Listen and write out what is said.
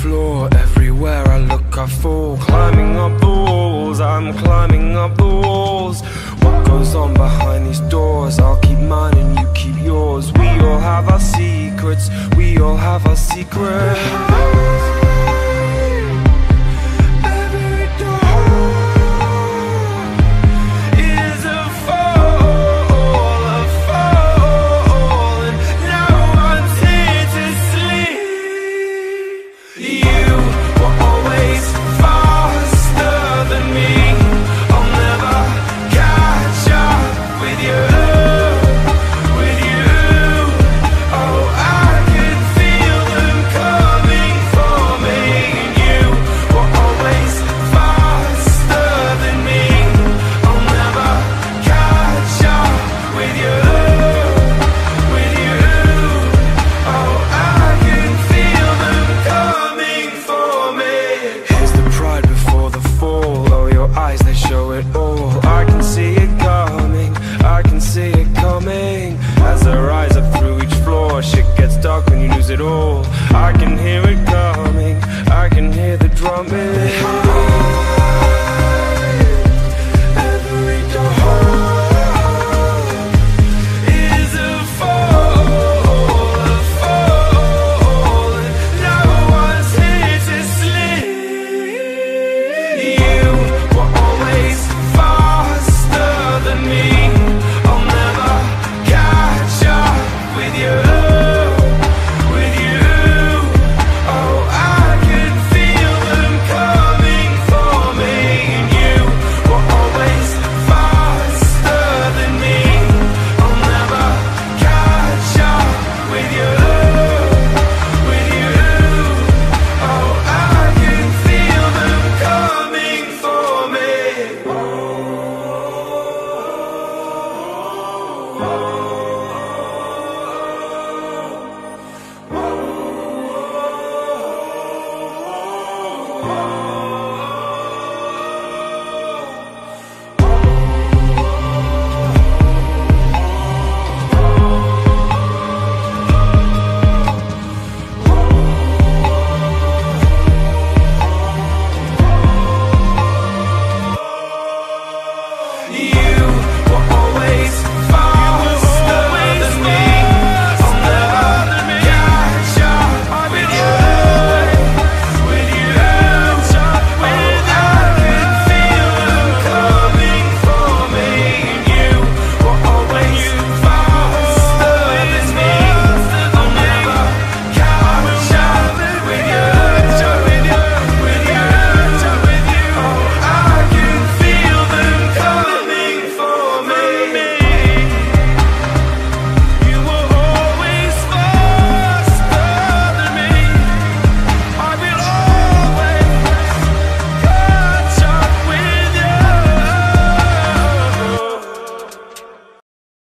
floor. Everywhere I look I fall. Climbing up the walls, I'm climbing up the walls. What goes on behind these doors? I'll keep mine and you keep yours. We all have our secrets, we all have our secrets.